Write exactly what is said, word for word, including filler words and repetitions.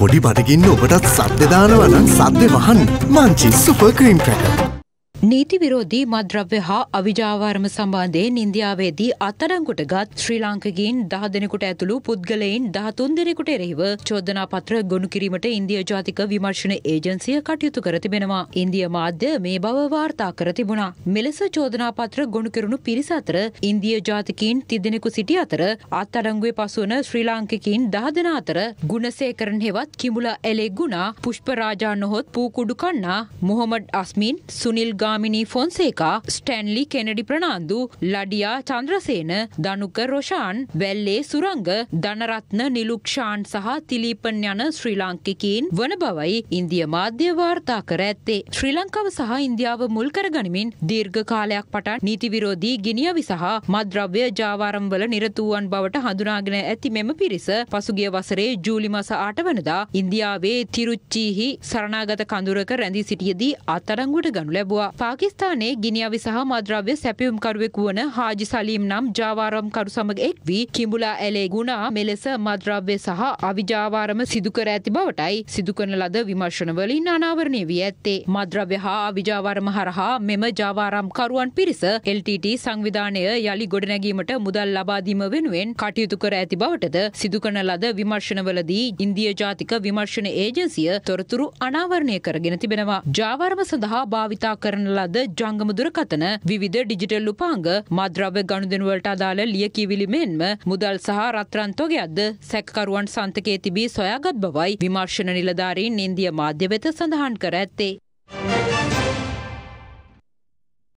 පොඩි බඩගින්න ඔබටත් සද්ද දානවා නම් සද්ද වහන්න මංචි සුපර් ක්‍රීම් ක්‍රැකර්. නීති විරෝධී මද්‍රව්‍ය හා අවිජාවාරම සම්බන්ධයෙන් ඉන්දියාවේදී අත්අඩංගුවට ගත් ශ්‍රී ලාංකිකයින් දහ දෙනෙකුට ඇතුළු පුද්ගලයන් දහතුන් දෙනෙකුට එරෙහිව චෝදනා පත්‍ර ගොනු කිරීමට ඉන්දියා ජාතික විමර්ශන ඒජන්සිය කටයුතු කර තිබෙනවා. ඉන්දියා මාධ්‍ය මේ බව වාර්තා කර තිබුණා. මෙලෙස චෝදනා පත්‍ර ගොනු කෙරුණු පිරිස අතර ඉන්දියා ජාතිකයින් තිස් දෙනෙකු සිටි අතර අත්අඩංගුවේ පසුවන ශ්‍රී ලාංකිකයින් දහ දෙනා අතර ගුණසේකරන් හෙවත් කිඹුලා එලෙගුණා පුෂ්පරාජා නොහොත් පූකුඩු කන්නා මොහොමඩ් අස්මින් සුනිල් गामिनी फोन्सेका स्टैनली केनेडी प्रणांदु लडिया चंद्रसेन दानुक रोशान वेल्ले सुरंग धनरत्न निलुक्षान सह तिलीपन यन श्रीलंकिकीन वनबवई इंडिया माध्य वार्ता करते श्रीलंका सह इंडिया व मुलकर गणमिन दीर्घ कालයක් පටන් නීති විරෝධී ගිනියවි සහ මද්‍රව්‍ය ජාවාරම් වල නිරත වූවන් බවට හඳුනාගෙන ඇති මෙම පිරිස පසුගිය වසරේ ජූලි මාස අට වෙනිදා ඉන්දියාවේ තිරුච්චිහි සරණාගත කඳුරක රැඳී සිටියේදී අත්අඩංගුවට ගනු ලැබුවා. पाकिस्ताने गिनियावी सह मद्रव्य सैप्यूम करुवेकु वන हाजी सलीम नाम जावारम करु समग एक्वी किंबुला एलेगुणा मेलेस मद्रव्य सह अविजावारम सिदु කර ඇති බවටයි සිදු කරන ලද විමර්ශන වලින් අනාවරණය වී ඇත්තේ. මද්‍රව්‍ය හා අවිජාවාරම හරහා මෙම ජාවාරම් කරුවන් පිරිස එල් ටී ටී සංවිධානය යලි ගොඩනැගීමට මුදල් ලබා දීම වෙනුවෙන් කටයුතු කර ඇති බවටද සිදු කරන ලද විමර්ශන වලදී ඉන්දියා ජාතික විමර්ශන ඒජන්සිය තොරතුරු අනාවරණය කරගෙන තිබෙනවා. ජාවාරම සඳහා භාවිතා කරන ලද ජංගම දුරකථන විවිධ ඩිජිටල් උපාංග මද්‍රව්‍ය ගනුදෙනු වලට අදාළ ලියකියවිලි මෙන්ම මුදල් සහ රත්රන් තොගයක්ද සැකකරුවන් සන්තකයේ තිබී සොයාගත් බවයි විමර්ශන නිලධාරීන් ඉන්දියා මාධ්‍ය වෙත සඳහන් කර ඇත්තේ.